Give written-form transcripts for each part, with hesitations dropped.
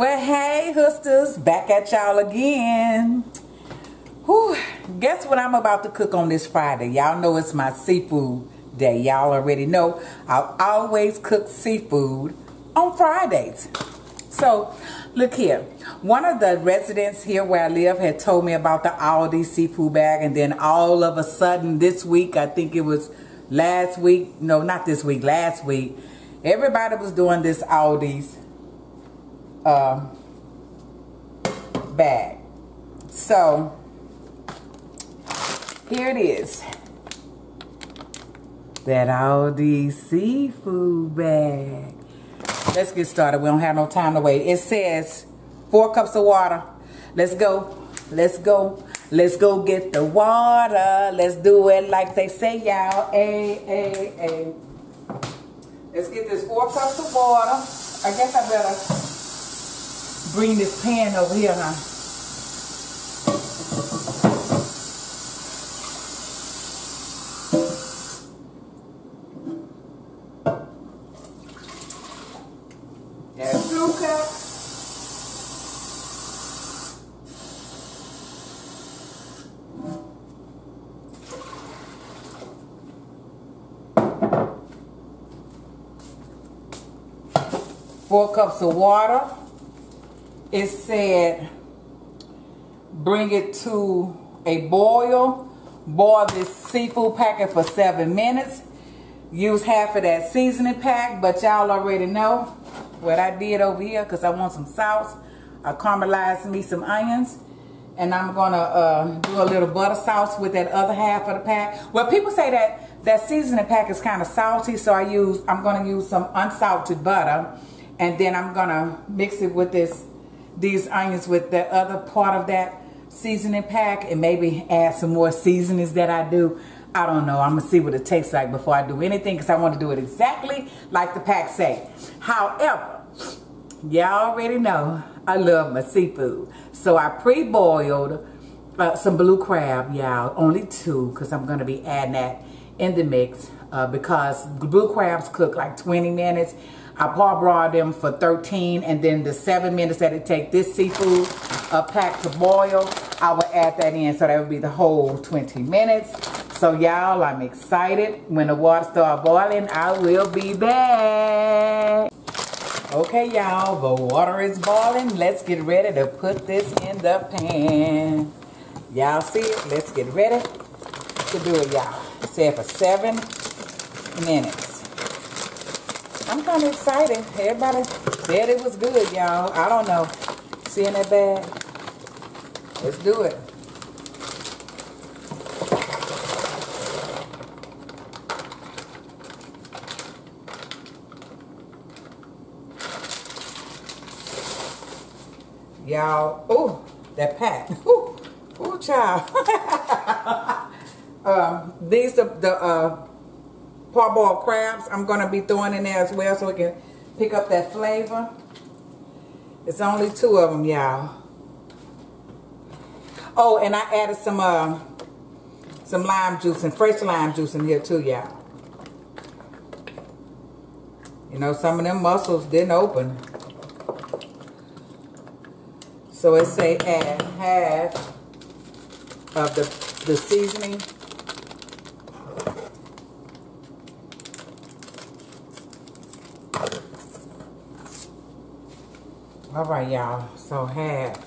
Well, hey, Hoosters, back at y'all again. Whew, guess what I'm about to cook on this Friday. Y'all know it's my seafood day. Y'all already know I always cook seafood on Fridays. So, look here. One of the residents here where I live had told me about the Aldi seafood bag, and then all of a sudden this week, I think it was last week, no, not this week, last week, everybody was doing this Aldi's bag. So here it is, that Aldi seafood bag. Let's get started. We don't have no time to wait. It says 4 cups of water. Let's go. Let's go. Let's go get the water. Let's do it like they say, y'all. Hey, hey, hey. Let's get this 4 cups of water. I guess I better bring this pan over here, huh? That's 2 cups. Four cups of water. It said, bring it to a boil. Boil this seafood packet for 7 minutes. Use half of that seasoning pack, but y'all already know what I did over here because I want some sauce. I caramelized me some onions, and I'm going to do a little butter sauce with that other half of the pack. Well, people say that that seasoning pack is kind of salty, so I'm going to use some unsalted butter, and then I'm going to mix it with these onions with the other part of that seasoning pack, and maybe add some more seasonings that I do. I don't know. I'm going to see what it tastes like before I do anything, because I want to do it exactly like the pack say. However, y'all already know I love my seafood. So I pre-boiled some blue crab, y'all. Only 2, because I'm going to be adding that in the mix, because blue crabs cook like 20 minutes. I parboiled them for 13, and then the 7 minutes that it takes this seafood pack to boil, I will add that in, so that would be the whole 20 minutes. So y'all, I'm excited. When the water starts boiling, I will be back. Okay, y'all, the water is boiling. Let's get ready to put this in the pan. Y'all see it? Let's get ready to do it, y'all. It's there for 7 minutes. I'm kind of excited. Everybody said it was good, y'all. I don't know. Seeing that bag? Let's do it. Y'all, oh, that pack. Ooh, ooh, child. These are the parboiled crabs I'm going to be throwing in there as well, so we can pick up that flavor. It's only 2 of them, y'all. Oh, and I added some lime juice and fresh lime juice in here too, y'all. You know, some of them mussels didn't open. So it say add half of the seasoning. All right, y'all, so half.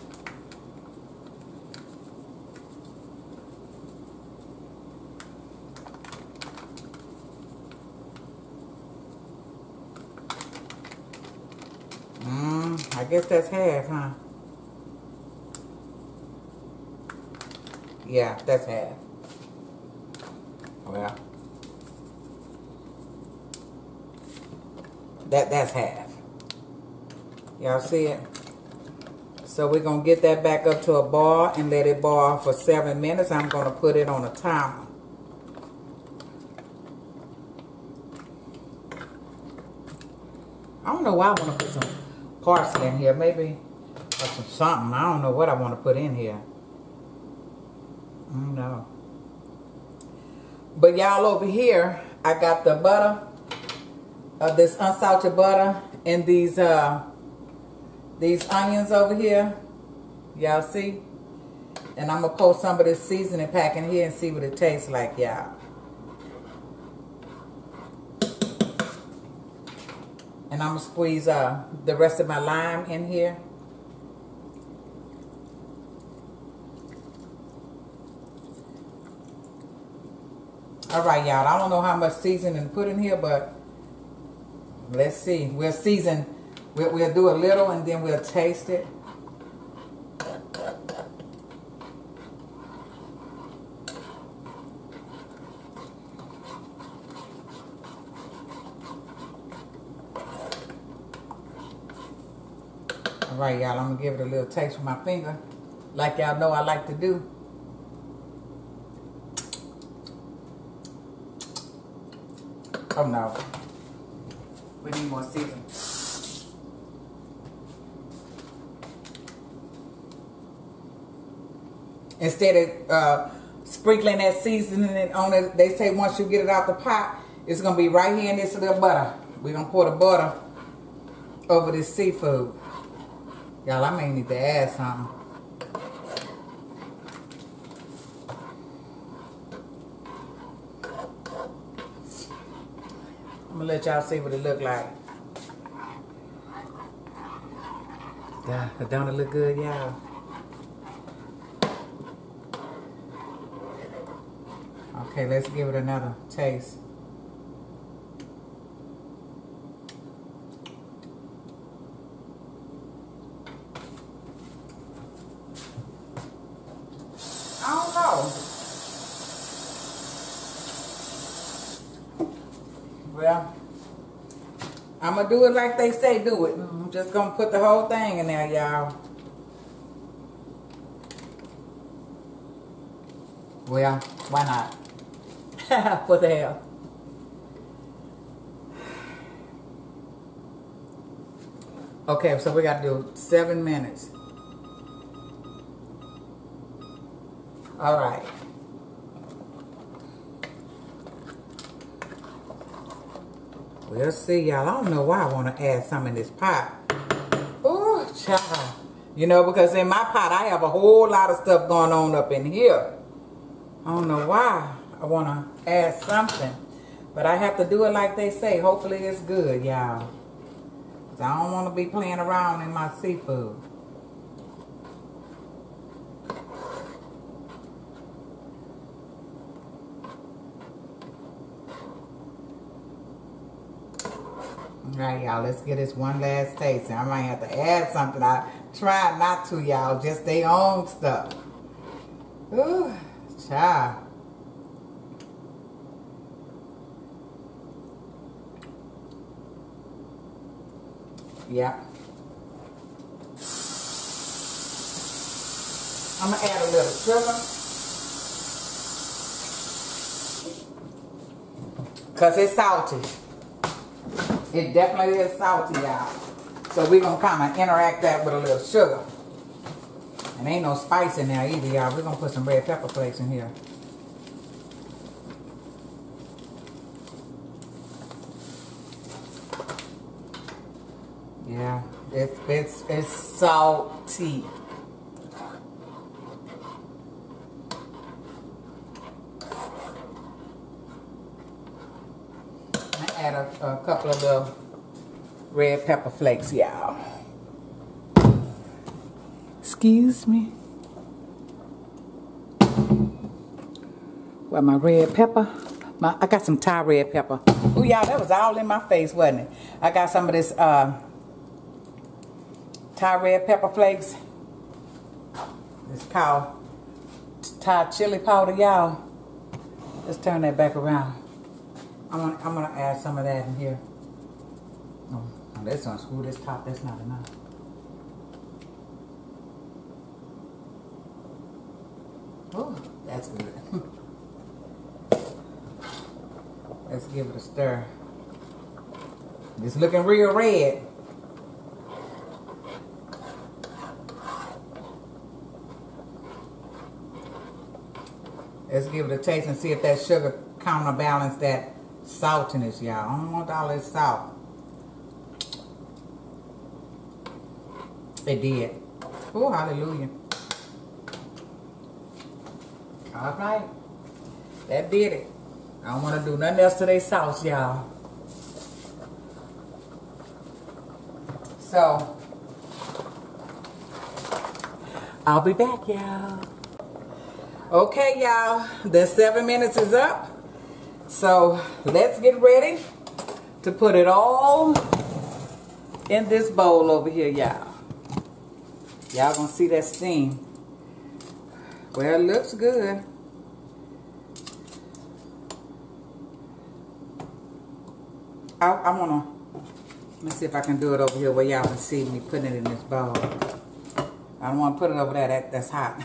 I guess that's half, huh? Yeah, that's half. Well, that's half. Y'all see it? So we're going to get that back up to a boil and let it boil for 7 minutes. I'm going to put it on a timer. I don't know why I want to put some parsley in here. Maybe or some something. I don't know what I want to put in here. I don't know. But y'all, over here, I got the butter, this unsalted butter, and these These onions over here, y'all see? And I'm going to pour some of this seasoning pack in here and see what it tastes like, y'all. And I'm going to squeeze the rest of my lime in here. Alright, y'all. I don't know how much seasoning to put in here, but let's see. We'll season. We'll do a little and then we'll taste it. Alright, y'all, I'm going to give it a little taste with my finger, like y'all know I like to do. Oh, no. We need more seasoning. Instead of sprinkling that seasoning on it, they say once you get it out the pot, it's going to be right here in this little butter. We're going to pour the butter over this seafood. Y'all, I may need to add something. I'm gonna let y'all see what it look like. Don't it look good, y'all? Okay, let's give it another taste. Well, I'm going to do it like they say do it. I'm just going to put the whole thing in there, y'all. Well, why not? What the hell? Okay, so we got to do 7 minutes. All right. We'll see, y'all. I don't know why I want to add some in this pot. Oh, child. You know, because in my pot, I have a whole lot of stuff going on up in here. I don't know why I want to add something. But I have to do it like they say. Hopefully it's good, y'all. Because I don't want to be playing around in my seafood. Alright, y'all, let's get this one last taste. I might have to add something. I try not to, y'all, just their own stuff. Ooh, child. Yeah. I'm going to add a little sugar. Because it's salty. It definitely is salty, y'all. So we're going to kind of interact that with a little sugar. And ain't no spice in there either, y'all. We're going to put some red pepper flakes in here. Yeah, it's salty. Add a couple of the red pepper flakes, y'all. Excuse me. Well, my red pepper. I got some Thai red pepper. Oh, y'all, that was all in my face, wasn't it? I got some of this Thai red pepper flakes. It's called Thai chili powder, y'all. Let's turn that back around. I'm gonna add some of that in here. Oh, let's unscrew this top. That's not enough. Oh, that's good. Let's give it a stir. It's looking real red. Let's give it a taste and see if that sugar counterbalance that saltiness, y'all. I don't want all this salt. It did. Oh, hallelujah. All right. That did it. I don't want to do nothing else to their sauce, y'all. So, I'll be back, y'all. Okay, y'all. The 7 minutes is up. So, let's get ready to put it all in this bowl over here, y'all. Y'all gonna see that steam. Well, it looks good. I wanna, let me see if I can do it over here where y'all can see me putting it in this bowl. I don't wanna put it over there, that's hot.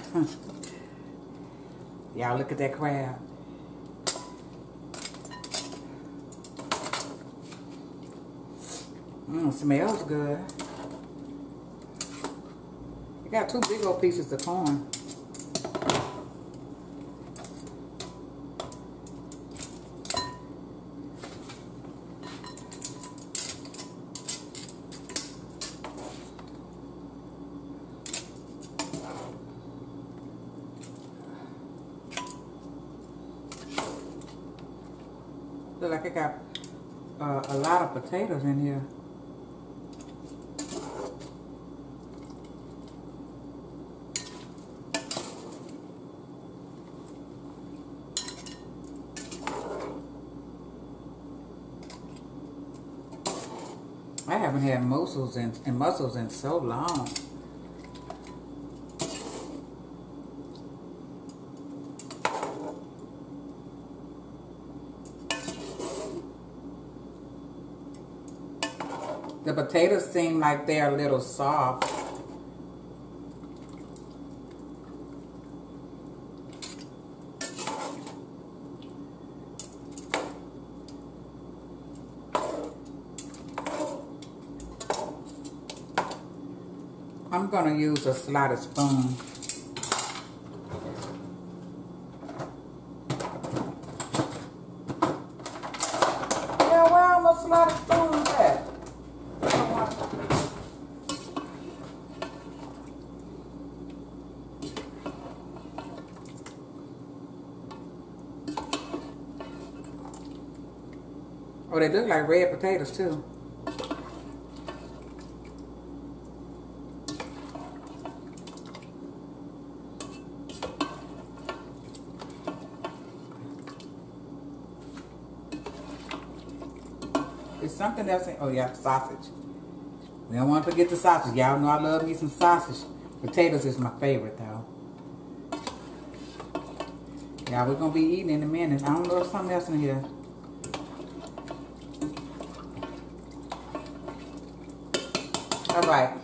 Y'all look at that crab. Smells good. You got two big old pieces of corn. Look like it got a lot of potatoes in here. I haven't had mussels in so long. The potatoes seem like they're a little soft. I'm going to use a slotted spoon. Yeah, where am I slotted spoons at? Oh, they look like red potatoes too. Something else. Oh, yeah, sausage. We don't want to forget the sausage. Y'all know I love me some sausage. Potatoes is my favorite, though. Y'all, we're going to be eating in a minute. I don't know if something else in here. All right.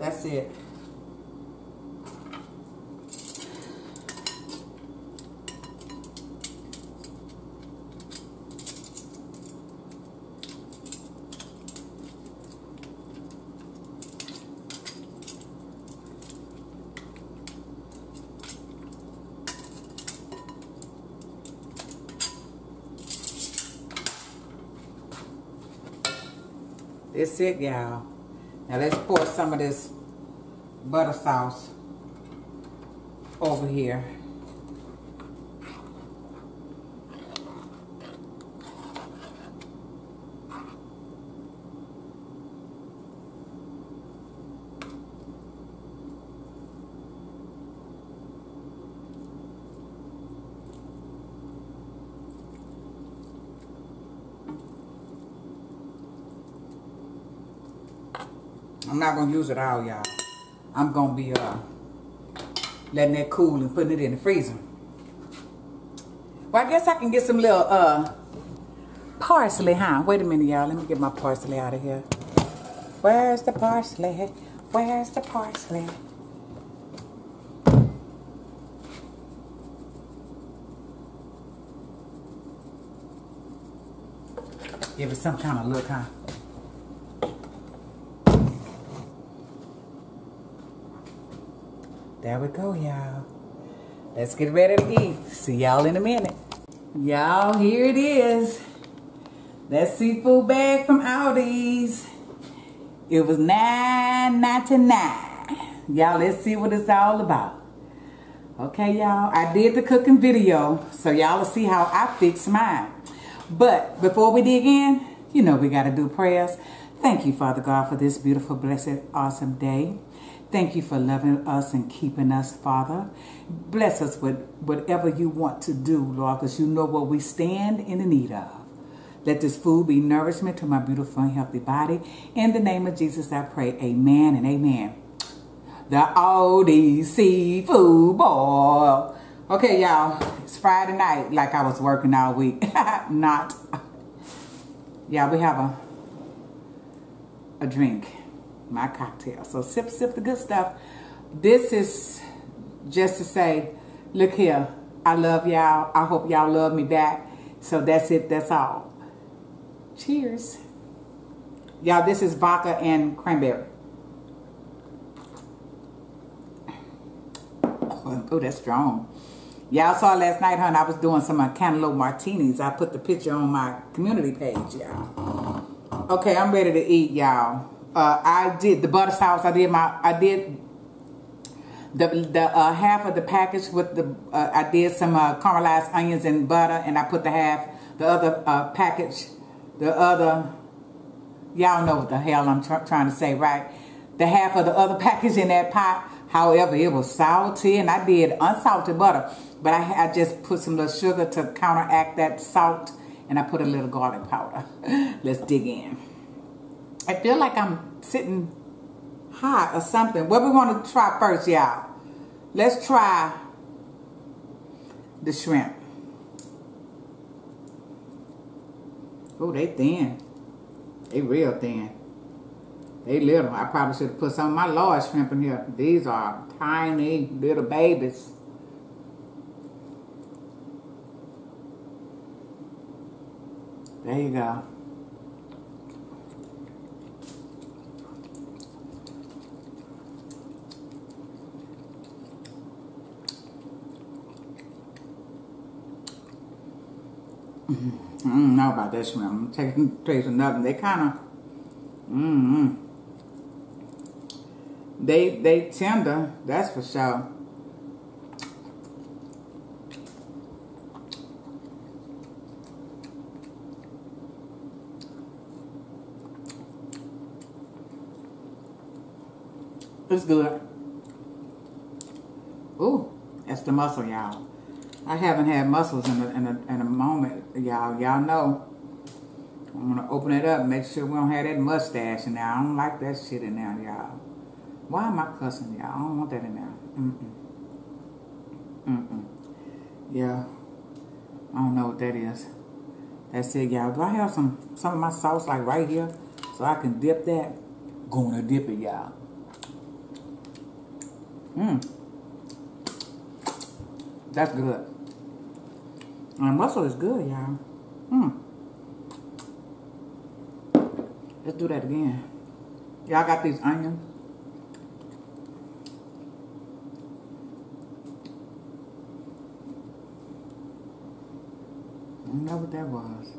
That's it. That's it, y'all. Now let's pour some of this butter sauce over here. I'm not going to use it all, y'all. I'm going to be letting that cool and putting it in the freezer. Well, I guess I can get some little parsley, huh? Wait a minute, y'all. Let me get my parsley out of here. Where's the parsley? Where's the parsley? Give it some kind of look, huh? There we go, y'all. Let's get ready to eat. See y'all in a minute. Y'all, here it is. That seafood bag from Aldi's. It was nice. $9.99. Y'all, let's see what it's all about. Okay, y'all, I did the cooking video, so y'all will see how I fix mine. But before we dig in, you know we got to do prayers. Thank you, Father God, for this beautiful, blessed, awesome day. Thank you for loving us and keeping us, Father. Bless us with whatever you want to do, Lord, because you know what we stand in the need of. Let this food be nourishment to my beautiful and healthy body. In the name of Jesus, I pray. Amen and amen. The ODC Food Boil. Okay, y'all. It's Friday night, like I was working all week. Not. Yeah, we have a drink. My cocktail. So sip, sip the good stuff. This is just to say, look here, I love y'all. I hope y'all love me back. So that's it. That's all. Cheers. Y'all, this is vodka and cranberry. Oh, that's strong. Y'all saw last night, honey, I was doing some cantaloupe martinis. I put the picture on my community page, y'all. Okay, I'm ready to eat, y'all. I did the butter sauce. I did the half of the package with the I did some caramelized onions and butter, and I put the half, the other package, the other, y'all know what the hell I'm trying to say, right? The half of the other package in that pot. However, it was salty, and I did unsalted butter, but I just put some little sugar to counteract that salt, and I put a little garlic powder. Let's dig in. I feel like I'm sitting high or something. What we want to try first, y'all? Let's try the shrimp. Oh, they thin. They real thin. They little. I probably should have put some of my large shrimp in here. These are tiny little babies. There you go. I don't know about this one. I'm taking a taste of nothing. They kind of, they tender, that's for sure. It's good. Ooh, that's the mussel, y'all. I haven't had mussels in a moment, y'all. Y'all know. I'm going to open it up and make sure we don't have that mustache in there. I don't like that shit in there, y'all. Why am I cussing, y'all? I don't want that in there. Yeah. I don't know what that is. That's it, y'all. Do I have some of my sauce, like, right here? So I can dip that? Gonna dip it, y'all. That's good. And mussel is good, y'all. Let's do that again. Y'all got these onions. I don't know what that was.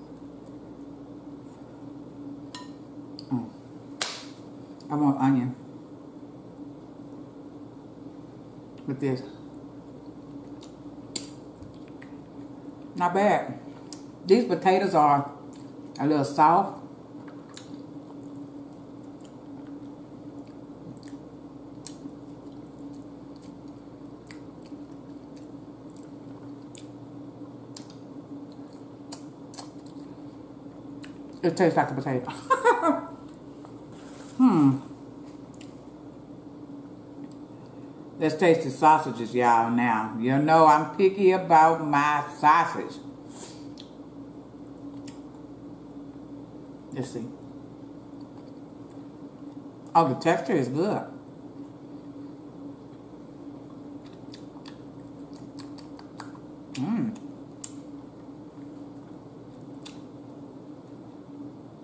I want onion. With this. Not bad. These potatoes are a little soft. It tastes like a potato. Let's taste the sausages, y'all, now. You know I'm picky about my sausage. Let's see. Oh, the texture is good.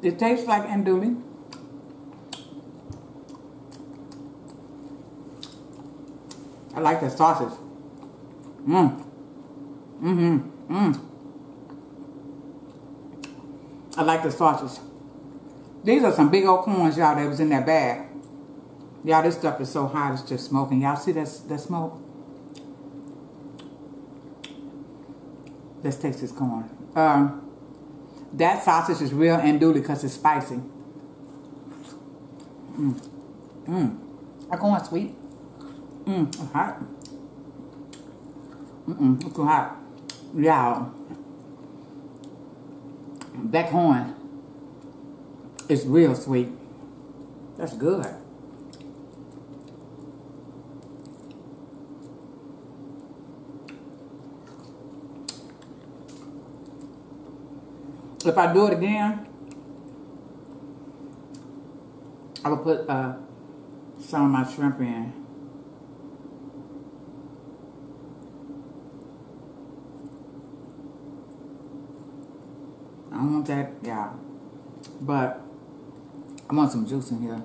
It tastes like andouille. I like the sausage. I like the sausage. These are some big old corns, y'all, that was in that bag. Y'all, this stuff is so hot, it's just smoking. Y'all see that smoke? Let's taste this corn. That sausage is real andouille because it's spicy. That corn's sweet. It's hot. It's too hot. Y'all, that corn is real sweet. That's good. If I do it again, I will put some of my shrimp in. I don't want that, yeah. But I want some juice in here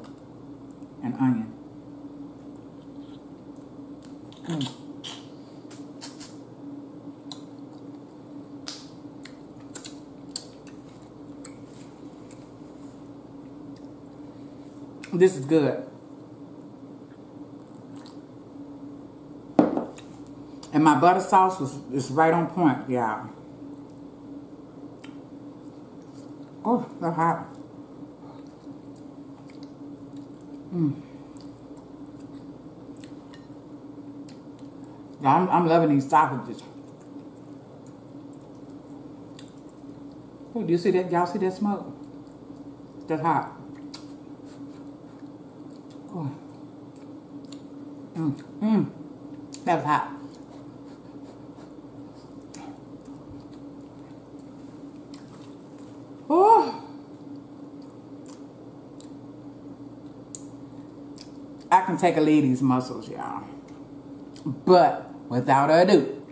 and onion. This is good. And my butter sauce is right on point, y'all. Oh, they're hot. Now I'm loving these sausages. Oh, do you see that? Y'all see that smoke? That's hot. That was hot. Oh, I can take a lead these mussels, y'all. But without ado,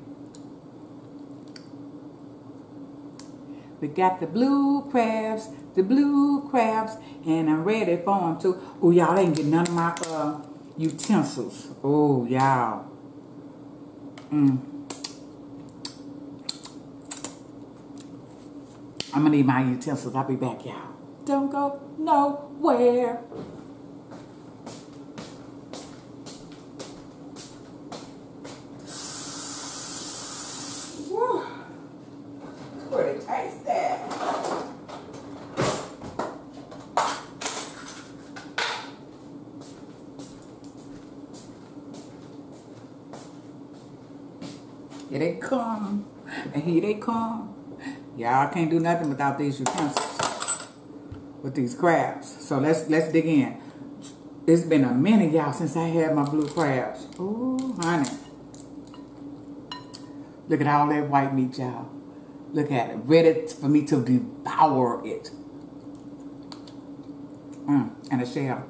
we got the blue crabs. The blue crabs, and I'm ready for them too. Oh, y'all ain't get none of my utensils. Oh, y'all. I'm gonna need my utensils. I'll be back, y'all. Don't go nowhere. Woo. Pretty tasty. Here they come, and here they come. Y'all can't do nothing without these utensils, with these crabs. So let's dig in. It's been a minute, y'all, since I had my blue crabs. Ooh, honey. Look at all that white meat, y'all. Look at it, ready for me to devour it. And a shell.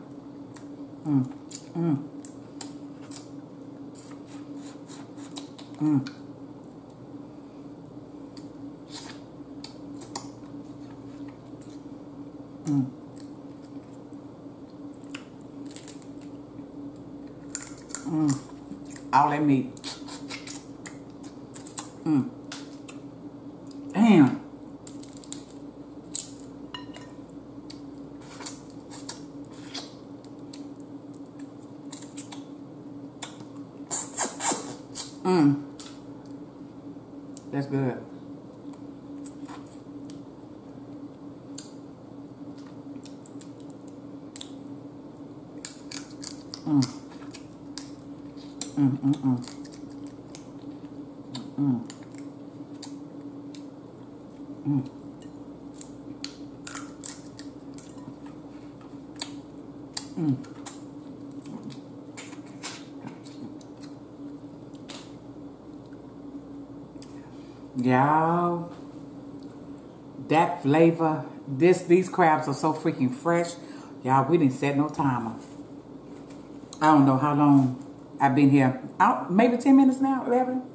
All that meat. Damn. That's good. Y'all, that flavor, these crabs are so freaking fresh. Y'all, we didn't set no timer. I don't know how long I've been here. Maybe 10 minutes now, 11.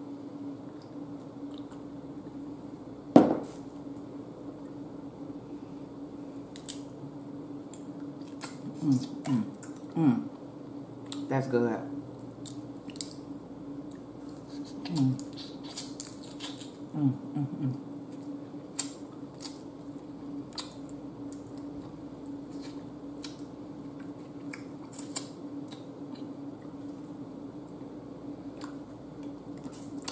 That's good.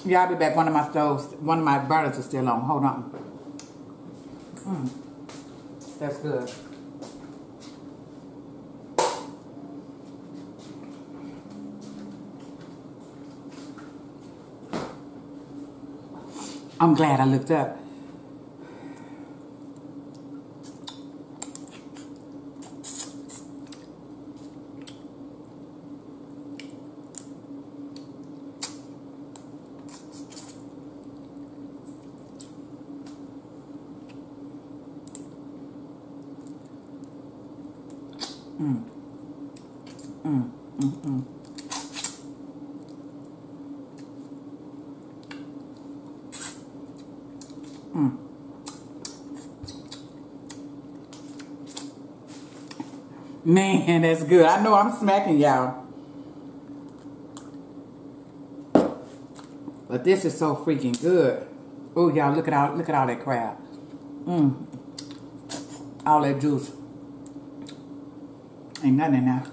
Yeah, I'll be back. One of my burgers is still on. Hold on. That's good. I'm glad I looked up. Man, that's good. I know I'm smacking y'all. But this is so freaking good. Oh y'all, look at all that crab. All that juice. Ain't nothing in there.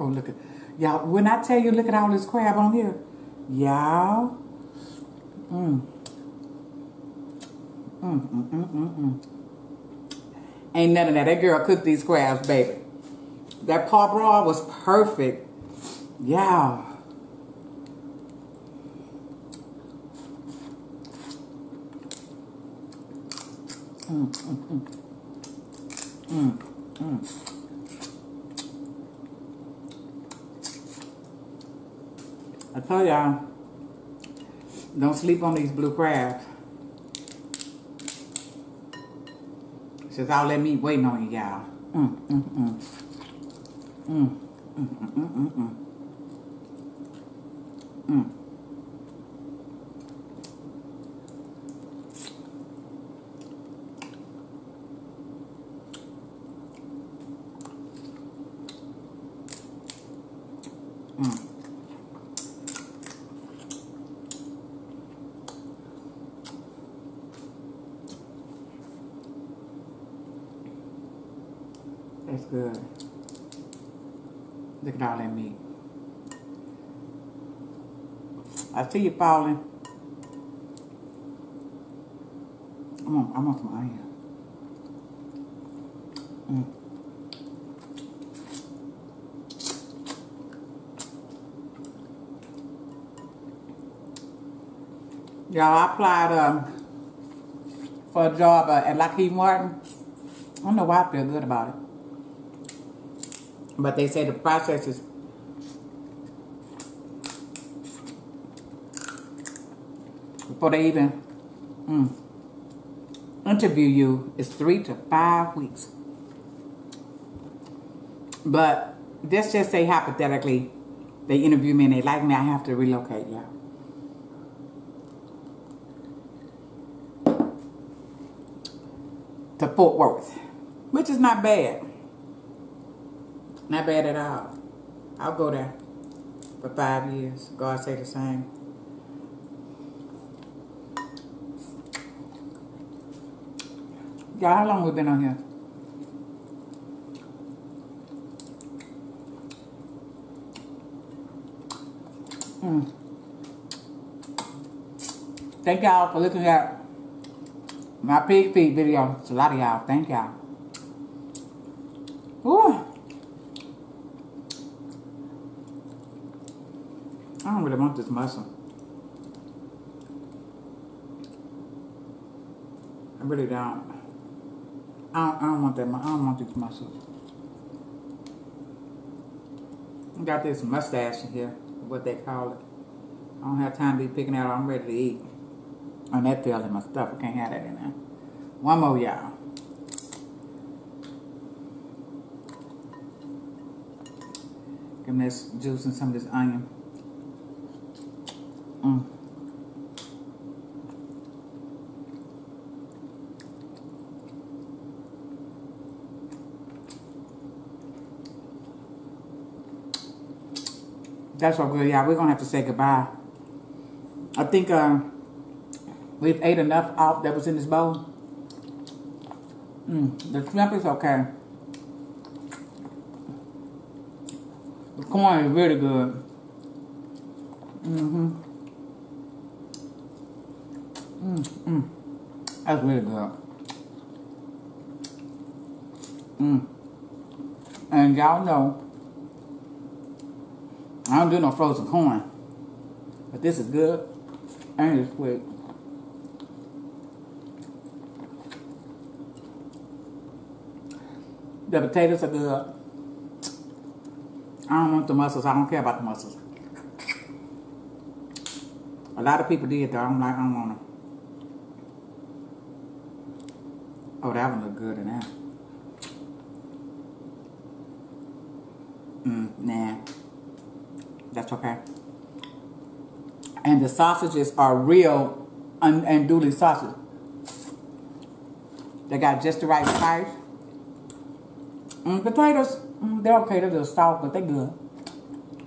Oh look at y'all, when I tell you look at all this crab on here. Y'all. Ain't none of that. That girl cooked these crabs, baby. That paw bra was perfect. Yeah. I tell y'all, don't sleep on these blue crabs. Since all that meat waiting on you, y'all. That's good. Look at all that meat. I see you falling. I want some onion. Y'all, I applied for a job at Lockheed Martin. I don't know why I feel good about it. But they say the process is before they even interview you is 3 to 5 weeks. But let's just say hypothetically they interview me and they like me, I have to relocate, yeah. To Fort Worth. Which is not bad. Not bad at all. I'll go there for 5 years. God say the same. Y'all, how long we been on here? Thank y'all for looking at my pig feet video. It's a lot of y'all. Thank y'all. Ooh. I don't really want this mussel. I really don't. I don't want that. I don't want these mussels. I got this mustache in here, what they call it. I don't have time to be picking out. I'm ready to eat. And that fell in my stuff. I can't have that in there. One more, y'all. Give me this juice and some of this onion. That's so good, y'all. We're gonna have to say goodbye. I think we've ate enough off that was in this bowl. The shrimp is okay. corn is really good. That's really good. And y'all know, I don't do no frozen corn, but this is good and it's quick. The potatoes are good. I don't want the mussels. I don't care about the mussels. A lot of people did though. I don't want them. Oh, that one look good in there. Nah. That's okay. And the sausages are real unduly sausage. They got just the right size. Potatoes, they're okay. They're just soft, but they're good.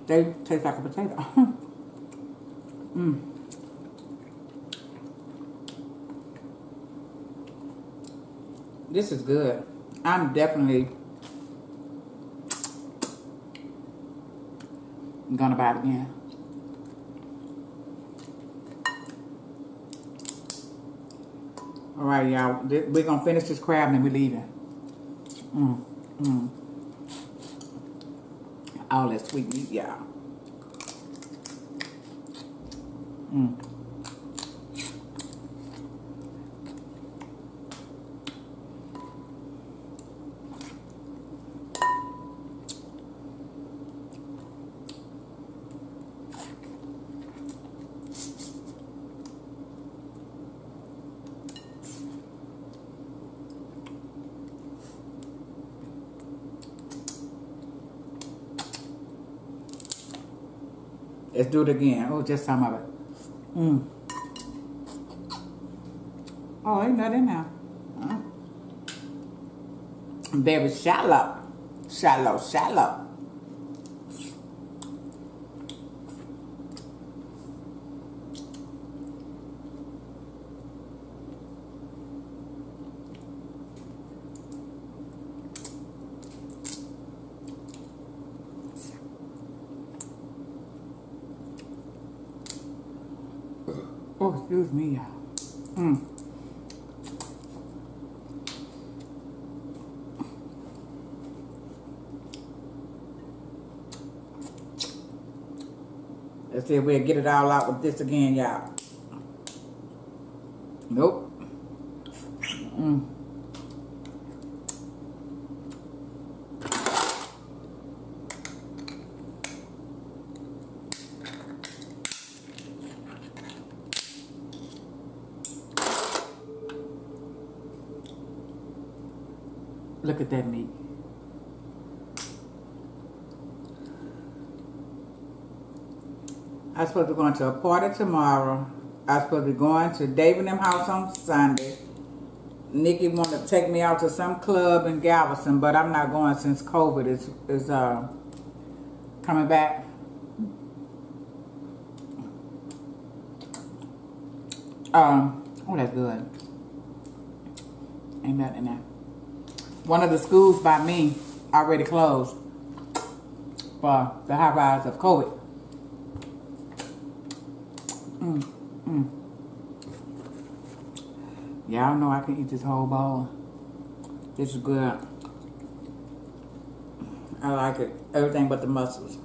They taste like a potato. This is good. I'm definitely gonna buy it again. All right, y'all. We're gonna finish this crab and then we're leaving. All that sweet meat, y'all. Let's do it again. Oh, just some of it. Oh, ain't nothing now. Baby, shallow. Shallow, shallow. Oh, excuse me, y'all. Let's see if we'll get it all out with this again, y'all. Nope. Look at that meat. I'm supposed to be going to a party tomorrow. I'm supposed to be going to Dave and them house on Sunday. Nikki wanted to take me out to some club in Galveston, but I'm not going since COVID is coming back. Oh, that's good. Ain't nothing there. One of the schools by me already closed for the high rise of COVID. Y'all know I can eat this whole bowl. This is good. I like it. Everything but the mussels.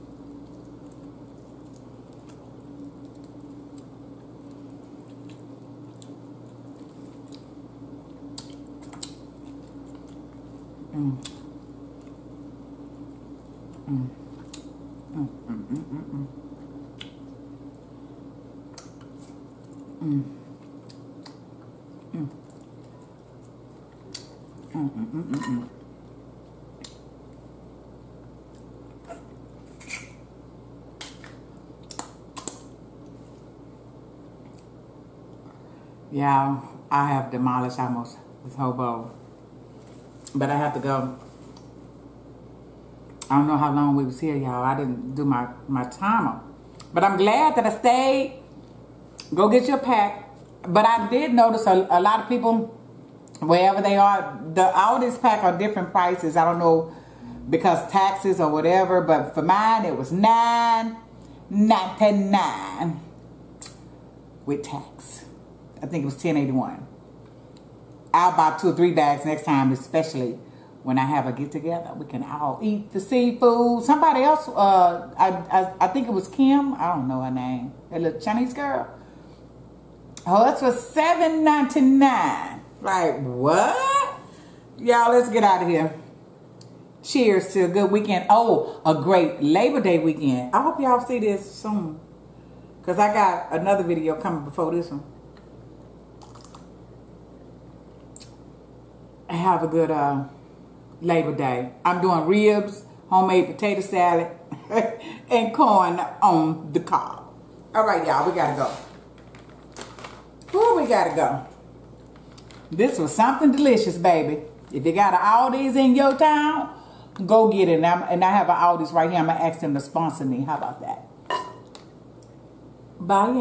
Yeah, I have demolished almost this whole bowl. But I have to go. I don't know how long we was here, y'all. I didn't do my timer. But I'm glad that I stayed. Go get your pack. But I did notice a lot of people, wherever they are, all these packs are different prices. I don't know because taxes or whatever, but for mine it was $9.99 with tax. I think it was $10.81. I'll buy 2 or 3 bags next time, especially when I have a get together. We can all eat the seafood. Somebody else, I think it was Kim, I don't know her name, that little Chinese girl. Oh, that's for $7.99. Like, what? Y'all, let's get out of here. Cheers to a good weekend. Oh, a great Labor Day weekend. I hope y'all see this soon, because I got another video coming before this one. Have a good Labor Day. I'm doing ribs, homemade potato salad, and corn on the cob. All right, y'all, we gotta go. Ooh, we gotta go. This was something delicious, baby. If you got an Aldi's in your town, go get it. And I have an Aldi's right here. I'm gonna ask them to sponsor me. How about that? Bye, y'all.